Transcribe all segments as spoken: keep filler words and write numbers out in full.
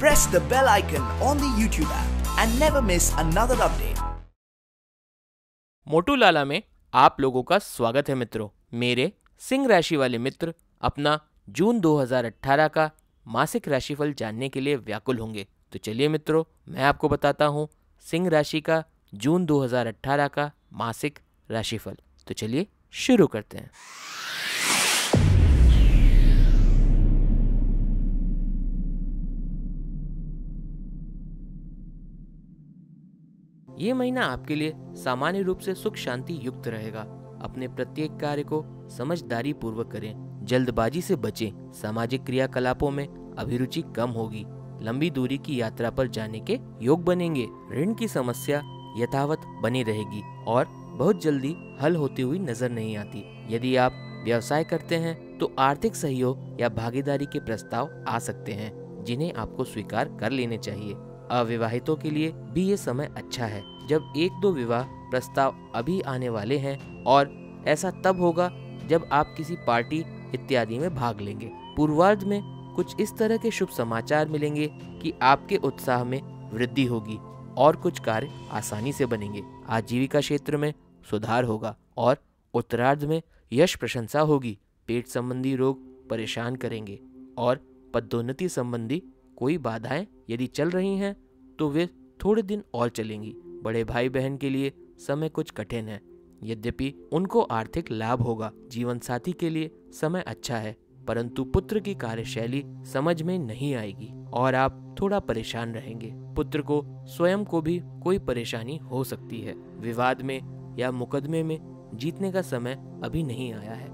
press the bell icon on the YouTube app and never miss another update. मोटू लाला में आप लोगों का स्वागत है मित्रों। मेरे सिंह राशि वाले मित्र अपना जून दो हज़ार अठारह का मासिक राशिफल जानने के लिए व्याकुल होंगे। तो चलिए मित्रों, मैं आपको बताता हूँ सिंह राशि का जून दो हज़ार अठारह का मासिक राशिफल। तो चलिए शुरू करते हैं। ये महीना आपके लिए सामान्य रूप से सुख शांति युक्त रहेगा। अपने प्रत्येक कार्य को समझदारी पूर्वक करें, जल्दबाजी से बचें। सामाजिक क्रियाकलापों में अभिरुचि कम होगी। लंबी दूरी की यात्रा पर जाने के योग बनेंगे। ऋण की समस्या यथावत बनी रहेगी और बहुत जल्दी हल होती हुई नजर नहीं आती। यदि आप व्यवसाय करते हैं तो आर्थिक सहयोग या भागीदारी के प्रस्ताव आ सकते हैं, जिन्हें आपको स्वीकार कर लेने चाहिए। अविवाहितों के लिए भी ये समय अच्छा है, जब एक दो विवाह प्रस्ताव अभी आने वाले हैं और ऐसा तब होगा जब आप किसी पार्टी इत्यादि में भाग लेंगे। पूर्वार्ध में कुछ इस तरह के शुभ समाचार मिलेंगे कि आपके उत्साह में वृद्धि होगी और कुछ कार्य आसानी से बनेंगे। आजीविका क्षेत्र में सुधार होगा और उत्तरार्ध में यश प्रशंसा होगी। पेट संबंधी रोग परेशान करेंगे और पदोन्नति संबंधी कोई बाधाएं यदि चल रही हैं तो वे थोड़े दिन और चलेंगी। बड़े भाई बहन के लिए समय कुछ कठिन है, यद्यपि उनको आर्थिक लाभ होगा। जीवन साथी के लिए समय अच्छा है, परंतु पुत्र की कार्यशैली समझ में नहीं आएगी और आप थोड़ा परेशान रहेंगे। पुत्र को स्वयं को भी कोई परेशानी हो सकती है। विवाद में या मुकदमे में जीतने का समय अभी नहीं आया है,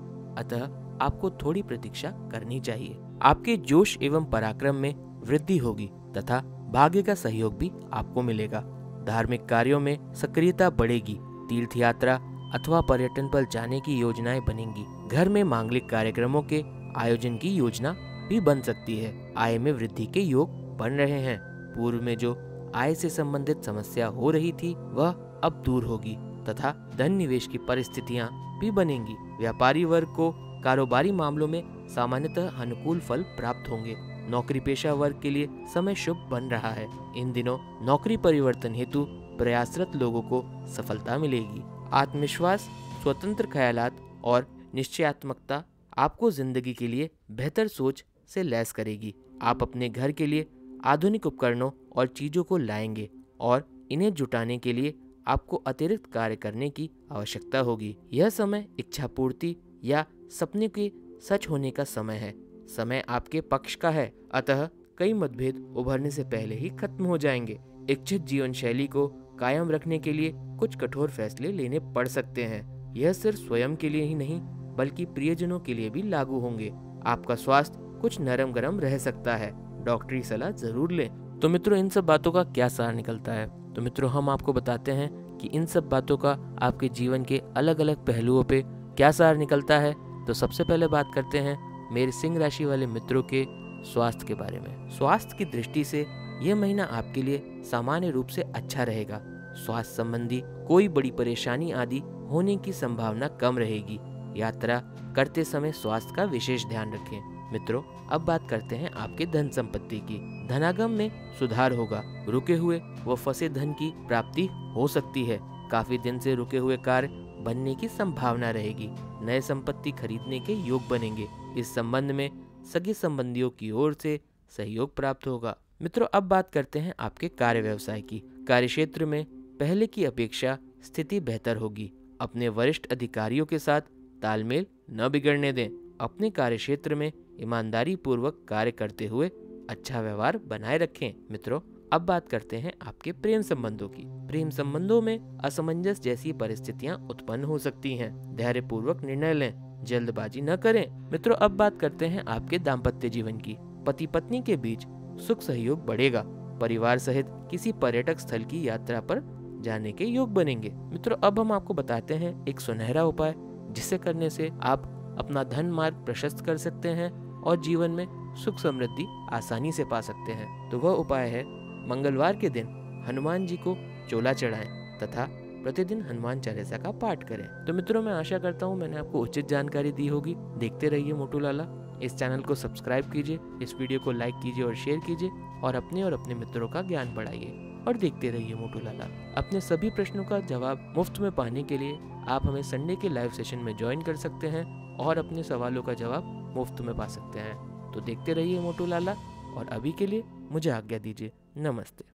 अतः आपको थोड़ी प्रतीक्षा करनी चाहिए। आपके जोश एवं पराक्रम में वृद्धि होगी तथा भाग्य का सहयोग भी आपको मिलेगा। धार्मिक कार्यों में सक्रियता बढ़ेगी। तीर्थ यात्रा अथवा पर्यटन पर जाने की योजनाएं बनेंगी। घर में मांगलिक कार्यक्रमों के आयोजन की योजना भी बन सकती है। आय में वृद्धि के योग बन रहे हैं। पूर्व में जो आय से संबंधित समस्या हो रही थी वह अब दूर होगी तथा धन निवेश की परिस्थितियां भी बनेंगी। व्यापारी वर्ग को कारोबारी मामलों में सामान्यतः अनुकूल फल प्राप्त होंगे। नौकरी पेशा वर्ग के लिए समय शुभ बन रहा है। इन दिनों नौकरी परिवर्तन हेतु प्रयासरत लोगों को सफलता मिलेगी। आत्मविश्वास, स्वतंत्र ख्यालात और निश्चयात्मकता आपको जिंदगी के लिए बेहतर सोच से लैस करेगी। आप अपने घर के लिए आधुनिक उपकरणों और चीजों को लाएंगे और इन्हें जुटाने के लिए आपको अतिरिक्त कार्य करने की आवश्यकता होगी। यह समय इच्छा पूर्ति या सपने के सच होने का समय है। समय आपके पक्ष का है, अतः कई मतभेद उभरने से पहले ही खत्म हो जाएंगे। इच्छित जीवन शैली को कायम रखने के लिए कुछ कठोर फैसले लेने पड़ सकते हैं। यह सिर्फ स्वयं के लिए ही नहीं बल्कि प्रियजनों के लिए भी लागू होंगे। आपका स्वास्थ्य कुछ नरम गरम रह सकता है, डॉक्टरी सलाह जरूर लें। तो मित्रों, इन सब बातों का क्या सार निकलता है? तो मित्रों, हम आपको बताते हैं कि इन सब बातों का आपके जीवन के अलग अलग पहलुओं पे क्या सार निकलता है। तो सबसे पहले बात करते हैं मेरे सिंह राशि वाले मित्रों के स्वास्थ्य के बारे में। स्वास्थ्य की दृष्टि से यह महीना आपके लिए सामान्य रूप से अच्छा रहेगा। स्वास्थ्य संबंधी कोई बड़ी परेशानी आदि होने की संभावना कम रहेगी। यात्रा करते समय स्वास्थ्य का विशेष ध्यान रखें। मित्रों, अब बात करते हैं आपके धन संपत्ति की। धनागम में सुधार होगा। रुके हुए व फंसे धन की प्राप्ति हो सकती है। काफी दिन से रुके हुए कार्य बनने की संभावना रहेगी। नए संपत्ति खरीदने के योग बनेंगे। इस संबंध में सगे संबंधियों की ओर से सहयोग प्राप्त होगा। मित्रों, अब बात करते हैं आपके कार्य व्यवसाय की। कार्यक्षेत्र में पहले की अपेक्षा स्थिति बेहतर होगी। अपने वरिष्ठ अधिकारियों के साथ तालमेल न बिगड़ने दें। अपने कार्यक्षेत्र में ईमानदारी पूर्वक कार्य करते हुए अच्छा व्यवहार बनाए रखें। मित्रों, अब बात करते हैं आपके प्रेम संबंधों की। प्रेम संबंधों में असमंजस जैसी परिस्थितियां उत्पन्न हो सकती हैं। धैर्य पूर्वक निर्णय लें, जल्दबाजी न करें। मित्रों, अब बात करते हैं आपके दाम्पत्य जीवन की। पति पत्नी के बीच सुख सहयोग बढ़ेगा। परिवार सहित किसी पर्यटक स्थल की यात्रा पर जाने के योग बनेंगे। मित्रों, अब हम आपको बताते हैं एक सुनहरा उपाय, जिसे करने से आप अपना धन मार्ग प्रशस्त कर सकते हैं और जीवन में सुख समृद्धि आसानी से पा सकते हैं। तो वह उपाय है, मंगलवार के दिन हनुमान जी को चोला चढ़ाएं तथा प्रतिदिन हनुमान चालीसा का पाठ करें। तो मित्रों, मैं आशा करता हूँ मैंने आपको उचित जानकारी दी होगी। देखते रहिए मोटू लाला। इस चैनल को सब्सक्राइब कीजिए, इस वीडियो को लाइक कीजिए और शेयर कीजिए और अपने और अपने मित्रों का ज्ञान बढ़ाइए और देखते रहिए मोटू लाला। अपने सभी प्रश्नों का जवाब मुफ्त में पाने के लिए आप हमें संडे के लाइव सेशन में ज्वाइन कर सकते हैं और अपने सवालों का जवाब मुफ्त में पा सकते हैं। तो देखते रहिए मोटू लाला और अभी के लिए मुझे आज्ञा दीजिए। नमस्ते।